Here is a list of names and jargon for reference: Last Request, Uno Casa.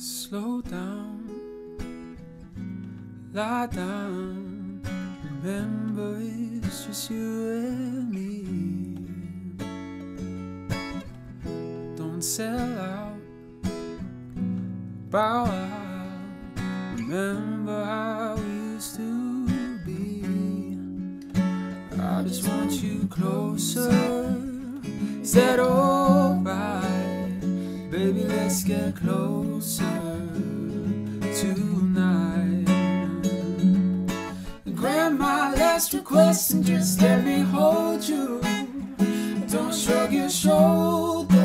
Slow down, lie down, remember it's just you and me. Don't sell out, bow out, remember how we used to be. I just want you closer, said alright. Baby, let's get closer tonight. Grant my last request and just let me hold you. Don't shrug your shoulders.